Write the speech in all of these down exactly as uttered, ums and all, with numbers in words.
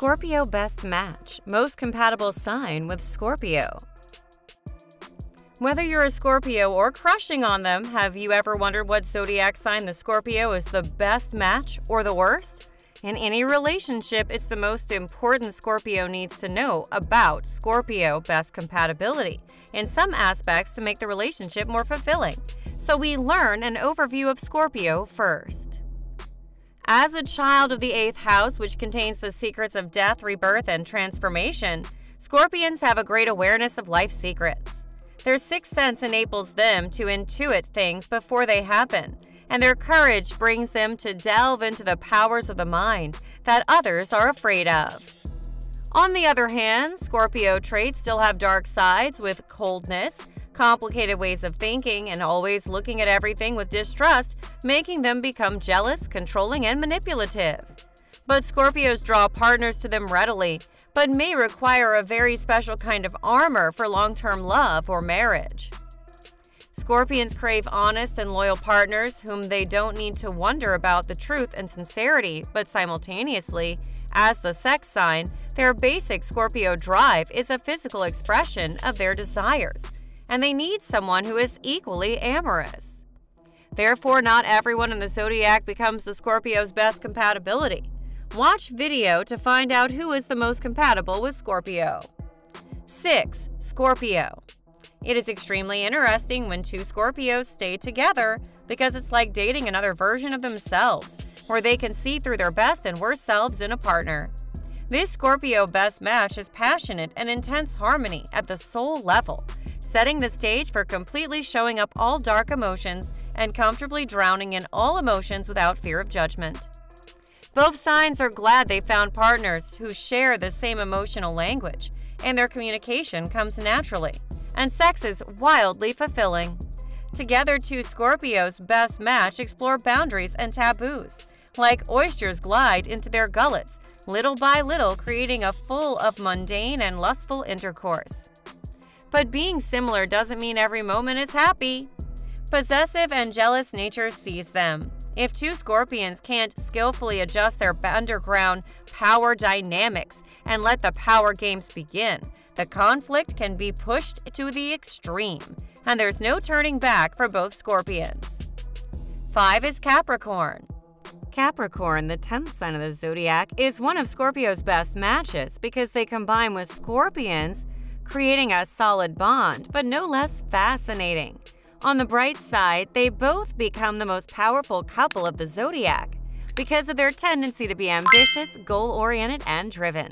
Scorpio best match, most compatible sign with Scorpio. Whether you're a Scorpio or crushing on them, have you ever wondered what zodiac sign the Scorpio is the best match or the worst? In any relationship, it's the most important Scorpio needs to know about Scorpio best compatibility in some aspects to make the relationship more fulfilling. So we learn an overview of Scorpio first. As a child of the eighth house, which contains the secrets of death, rebirth, and transformation, Scorpions have a great awareness of life secrets. Their sixth sense enables them to intuit things before they happen, and their courage brings them to delve into the powers of the mind that others are afraid of. On the other hand, Scorpio traits still have dark sides with coldness, complicated ways of thinking, and always looking at everything with distrust, making them become jealous, controlling, and manipulative. But Scorpios draw partners to them readily, but may require a very special kind of armor for long-term love or marriage. Scorpions crave honest and loyal partners whom they don't need to wonder about the truth and sincerity, but simultaneously, as the sex sign, their basic Scorpio drive is a physical expression of their desires, and they need someone who is equally amorous. Therefore, not everyone in the zodiac becomes the Scorpio's best compatibility. Watch video to find out who is the most compatible with Scorpio. six. Scorpio. It is extremely interesting when two Scorpios stay together because it's like dating another version of themselves, where they can see through their best and worst selves in a partner. This Scorpio best match is passionate and intense harmony at the soul level, setting the stage for completely showing up all dark emotions and comfortably drowning in all emotions without fear of judgment. Both signs are glad they found partners who share the same emotional language, and their communication comes naturally, and sex is wildly fulfilling. Together, two Scorpios best match explore boundaries and taboos, like oysters glide into their gullets, little by little creating a full of mundane and lustful intercourse. But being similar doesn't mean every moment is happy. Possessive and jealous nature sees them. If two Scorpions can't skillfully adjust their underground power dynamics and let the power games begin, the conflict can be pushed to the extreme, and there's no turning back for both Scorpions. five is Capricorn. Capricorn, the tenth sign of the zodiac, is one of Scorpio's best matches because they combine with Scorpions, creating a solid bond, but no less fascinating. On the bright side, they both become the most powerful couple of the zodiac because of their tendency to be ambitious, goal-oriented, and driven.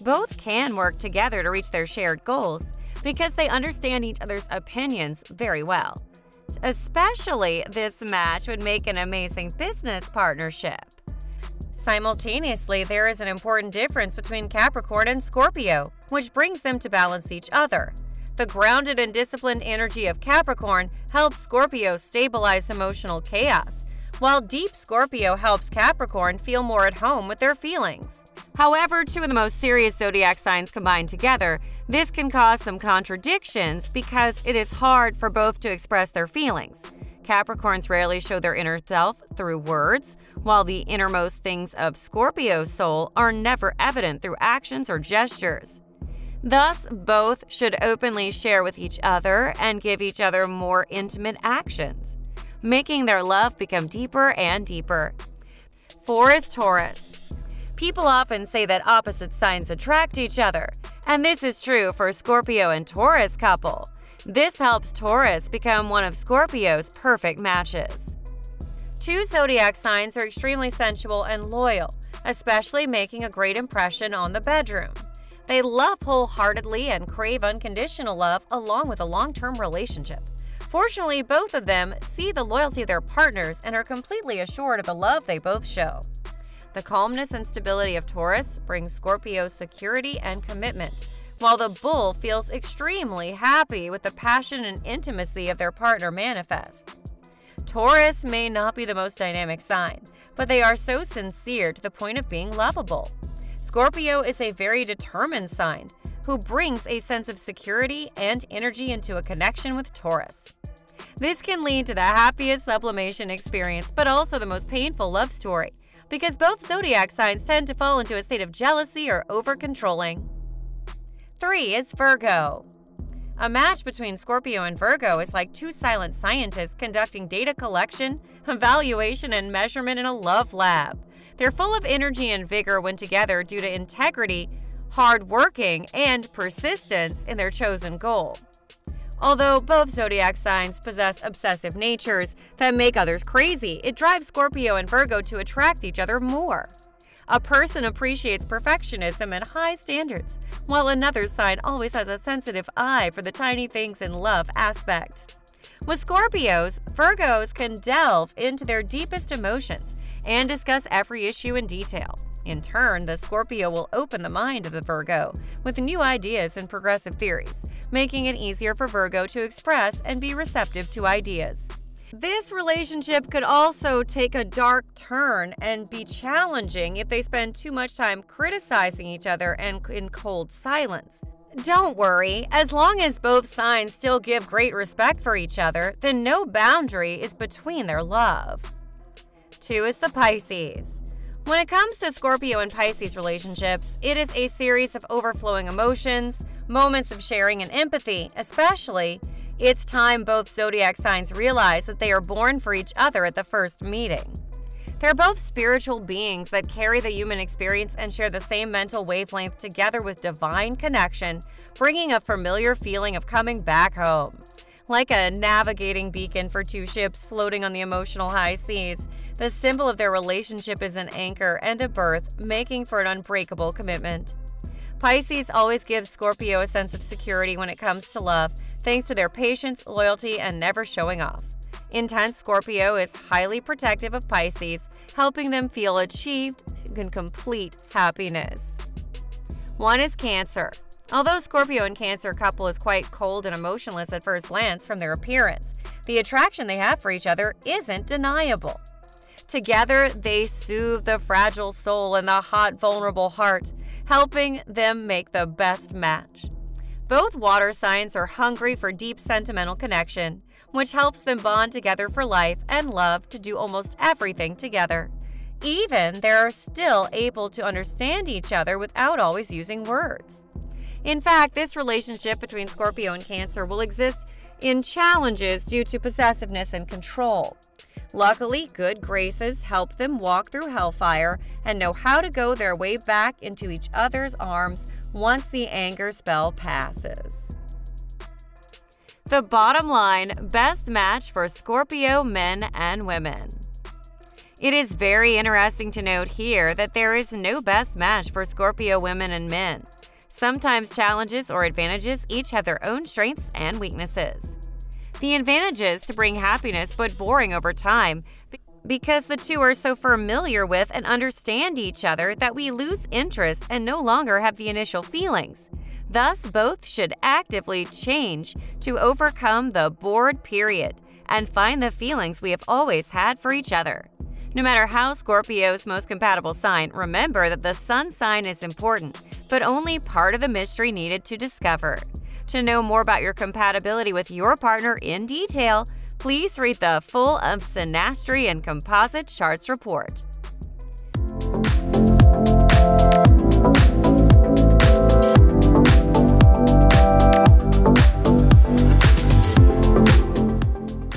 Both can work together to reach their shared goals because they understand each other's opinions very well. Especially, this match would make an amazing business partnership. Simultaneously, there is an important difference between Capricorn and Scorpio, which brings them to balance each other. The grounded and disciplined energy of Capricorn helps Scorpio stabilize emotional chaos, while deep Scorpio helps Capricorn feel more at home with their feelings. However, two of the most serious zodiac signs combined together, this can cause some contradictions because it is hard for both to express their feelings. Capricorns rarely show their inner self through words, while the innermost things of Scorpio's soul are never evident through actions or gestures. Thus, both should openly share with each other and give each other more intimate actions, making their love become deeper and deeper. four is Taurus. People often say that opposite signs attract each other, and this is true for Scorpio and Taurus couple. This helps Taurus become one of Scorpio's perfect matches. Two zodiac signs are extremely sensual and loyal, especially making a great impression on the bedroom. They love wholeheartedly and crave unconditional love along with a long-term relationship. Fortunately, both of them see the loyalty of their partners and are completely assured of the love they both show. The calmness and stability of Taurus brings Scorpio security and commitment, while the bull feels extremely happy with the passion and intimacy of their partner manifest. Taurus may not be the most dynamic sign, but they are so sincere to the point of being lovable. Scorpio is a very determined sign who brings a sense of security and energy into a connection with Taurus. This can lead to the happiest sublimation experience, but also the most painful love story because both zodiac signs tend to fall into a state of jealousy or over-controlling. Three is Virgo. A match between Scorpio and Virgo is like two silent scientists conducting data collection, evaluation, and measurement in a love lab. They're full of energy and vigor when together due to integrity, hard working, and persistence in their chosen goal. Although both zodiac signs possess obsessive natures that make others crazy, it drives Scorpio and Virgo to attract each other more. A person appreciates perfectionism and high standards, while another sign always has a sensitive eye for the tiny things in love aspect. With Scorpios, Virgos can delve into their deepest emotions and discuss every issue in detail. In turn, the Scorpio will open the mind of the Virgo with new ideas and progressive theories, making it easier for Virgo to express and be receptive to ideas. This relationship could also take a dark turn and be challenging if they spend too much time criticizing each other and in cold silence. Don't worry, as long as both signs still give great respect for each other, then no boundary is between their love. Two is the Pisces. When it comes to Scorpio and Pisces relationships, it is a series of overflowing emotions, moments of sharing and empathy, especially. It's time both zodiac signs realize that they are born for each other at the first meeting. They're both spiritual beings that carry the human experience and share the same mental wavelength together with divine connection, bringing a familiar feeling of coming back home. Like a navigating beacon for two ships floating on the emotional high seas, the symbol of their relationship is an anchor and a berth, making for an unbreakable commitment. Pisces always gives Scorpio a sense of security when it comes to love, thanks to their patience, loyalty, and never showing off. Intense Scorpio is highly protective of Pisces, helping them feel achieved and complete happiness. One is Cancer. Although Scorpio and Cancer couple is quite cold and emotionless at first glance from their appearance, the attraction they have for each other isn't deniable. Together, they soothe the fragile soul and the hot, vulnerable heart, helping them make the best match. Both water signs are hungry for deep sentimental connection, which helps them bond together for life and love to do almost everything together. Even they are still able to understand each other without always using words. In fact, this relationship between Scorpio and Cancer will exist in challenges due to possessiveness and control. Luckily, good graces help them walk through hellfire and know how to go their way back into each other's arms once the anger spell passes. The bottom line, best match for Scorpio men and women. It is very interesting to note here that there is no best match for Scorpio women and men. Sometimes challenges or advantages each have their own strengths and weaknesses. The advantages to bring happiness but boring over time because the two are so familiar with and understand each other that we lose interest and no longer have the initial feelings. Thus, both should actively change to overcome the bored period and find the feelings we have always had for each other. No matter how Scorpio's most compatible sign, remember that the sun sign is important, but only part of the mystery needed to discover. To know more about your compatibility with your partner in detail, please read the full of Synastry and Composite Charts report.